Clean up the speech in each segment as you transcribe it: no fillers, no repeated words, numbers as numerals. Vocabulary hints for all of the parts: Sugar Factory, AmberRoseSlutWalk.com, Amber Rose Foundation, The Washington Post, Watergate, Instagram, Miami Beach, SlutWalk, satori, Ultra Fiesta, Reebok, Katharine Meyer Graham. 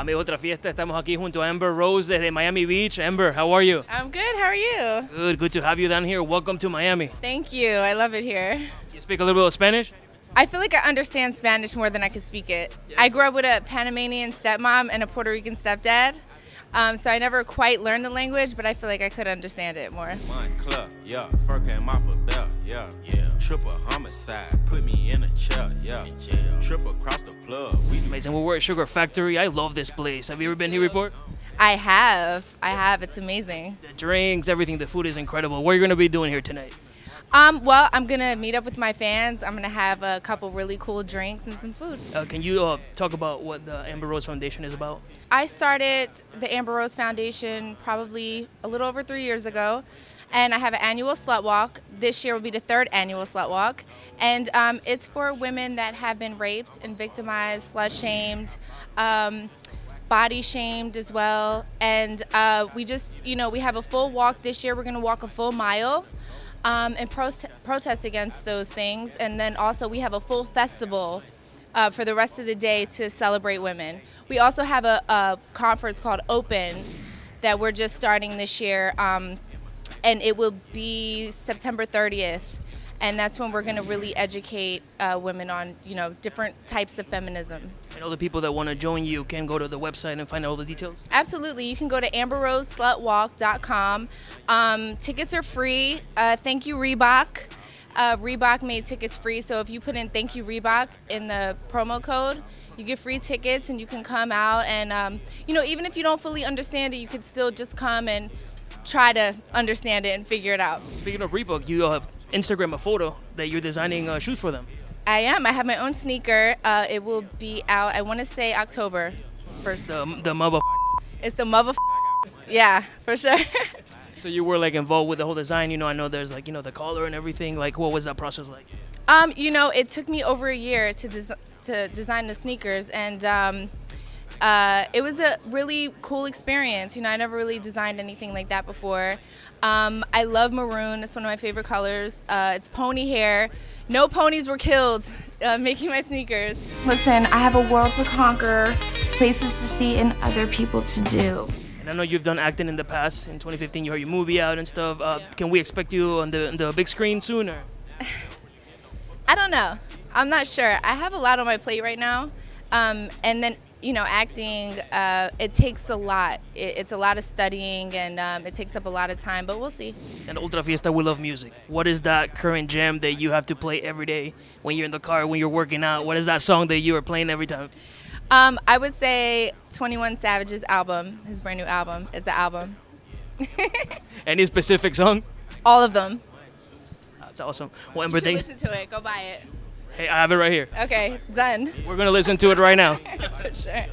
Amigos Ultra Fiesta, estamos aquí junto a Amber Rose desde Miami Beach. Amber, how are you? I'm good, how are you? Good, good to have you down here. Welcome to Miami. Thank you, I love it here. You speak a little bit of Spanish? I feel like I understand Spanish more than I could speak it. Yes. I grew up with a Panamanian stepmom and a Puerto Rican stepdad. So I never quite learned the language, but I feel like I could understand it more. One club, yeah, fur came off a belt, yeah, yeah. Triple homicide, put me in a chair, yeah, yeah. Triple across the plug. Amazing. Well, we're at Sugar Factory. I love this place. Have you ever been here before? I have. It's amazing. The drinks, everything, the food is incredible. What are you going to be doing here tonight? Well, I'm going to meet up with my fans. I'm going to have a couple really cool drinks and some food. Can you talk about what the Amber Rose Foundation is about? I started the Amber Rose Foundation probably a little over 3 years ago, and I have an annual Slut Walk. This year will be the third annual Slut Walk, and it's for women that have been raped and victimized, slut-shamed, body shamed as well. And we just, you know, we have a full walk this year. We're going to walk a full mile. And protest against those things, and then also we have a full festival for the rest of the day to celebrate women. We also have a conference called Opened that we're just starting this year, and it will be September 30th, and that's when we're going to really educate women on, you know, different types of feminism. And all the people that want to join you can go to the website and find out all the details? Absolutely. You can go to AmberRoseSlutWalk.com. Tickets are free. Thank you, Reebok. Reebok made tickets free, so if you put in thank you, Reebok in the promo code, you get free tickets and you can come out. And, you know, even if you don't fully understand it, you can still just come and try to understand it and figure it out. Speaking of Reebok, you have Instagram a photo that you're designing shoes for them. I am. I have my own sneaker. It will be out, I want to say October 1st. The mother. It's the mother. Yeah, for sure. So you were like involved with the whole design. You know, I know there's like, you know, the collar and everything. Like, what was that process like? You know, it took me over a year to design the sneakers, and it was a really cool experience. You know, I never really designed anything like that before. I love maroon. It's one of my favorite colors. It's pony hair. No ponies were killed making my sneakers. Listen, I have a world to conquer, places to see, and other people to do. And I know you've done acting in the past. In 2015, you had your movie out and stuff. Yeah. Can we expect you on the big screen sooner? I don't know. I'm not sure. I have a lot on my plate right now, and then, you know, acting, it takes a lot. It's a lot of studying, and it takes up a lot of time, but we'll see. And Ultra Fiesta, we love music. What is that current jam that you have to play every day when you're in the car, when you're working out? What is that song that you are playing every time? I would say 21 Savage's album, his brand new album. It's an album. Any specific song? All of them. That's awesome. Well, Amber, you should listen to it. Go buy it. Hey, I have it right here. Okay, done. We're going to listen to it right now. For sure.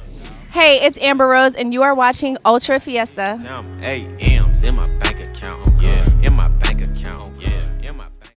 Hey, it's Amber Rose, and you are watching Ultra Fiesta. Now, AM's in my back.